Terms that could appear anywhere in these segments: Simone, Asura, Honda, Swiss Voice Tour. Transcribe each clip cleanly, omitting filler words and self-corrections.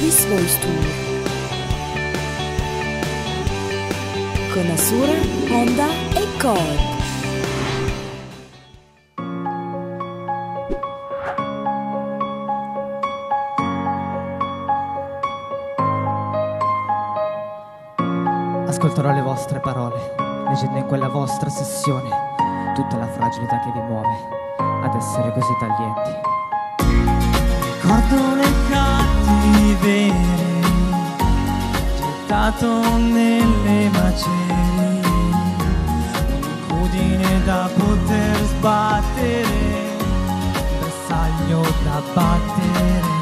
Swiss Voice Tour con Asura, Honda e Colt. Ascolterò le vostre parole, leggendo in quella vostra sessione tutta la fragilità che vi muove ad essere così taglienti. Ricordo le cattiverie gettato nelle macerie, un cudine da poter sbattere, un bersaglio da battere.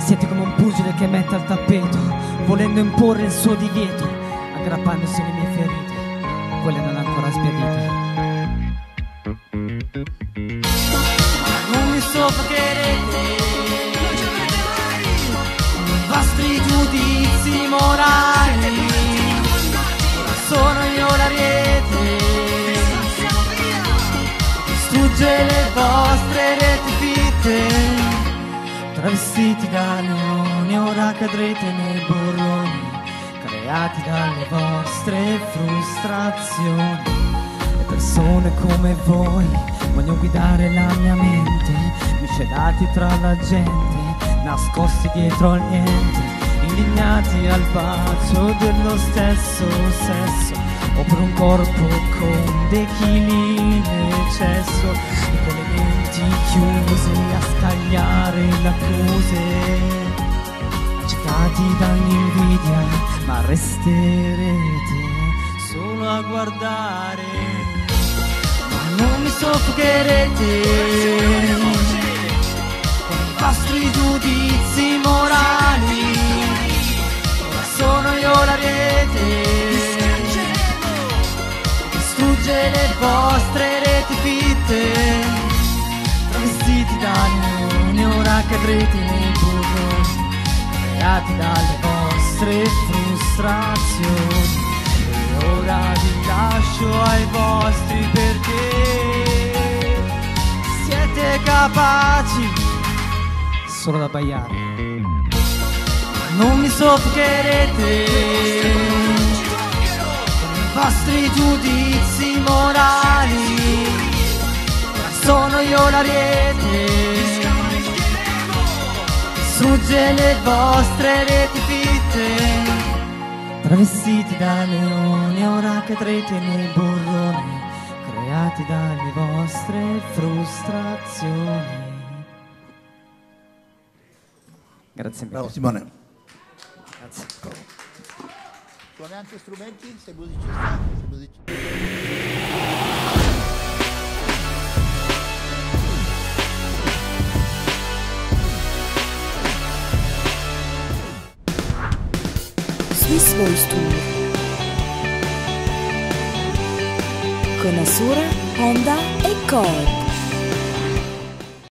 Siete come un pugile che mette al tappeto, volendo imporre il suo divieto, aggrappandosi alle mie ferite, quelle non ancora sbiadite. Non mi sofferete i vostri giudizi morali, sono io la rete, distrugge le vostre reti fitte. Travestiti da leoni, ora cadrete nei burroni creati dalle vostre frustrazioni. Le persone come voi vogliono guidare la mia mente, miscelati tra la gente, nascosti dietro al niente, indignati al bacio dello stesso sesso, o per un corpo con dei chili in eccesso, con le menti chiuse a scagliare l'accuse, agitati dall'invidia, ma resterete solo a guardare. Ma non mi soffocherete con i vostri giudizi morali, ora sono io la rete, distrugge le vostre reti fitte. Travestiti da leoni, ora cadrete nei burroni creati dalle vostre frustrazioni. E ora vi lascio ai vostri, perché siete capaci solo da baiare. Non mi soffocherete i vostri giudizi morali, ora sono io la rete, distrugge le vostre reti fitte. Travestiti da leoni, ora cadrete nei burroni creati dalle vostre frustrazioni. Grazie mille. Bravo Simone. Grazie. Suona anche strumenti, sei musicista, Swiss Voice Tour con Asura, Honda e Colt.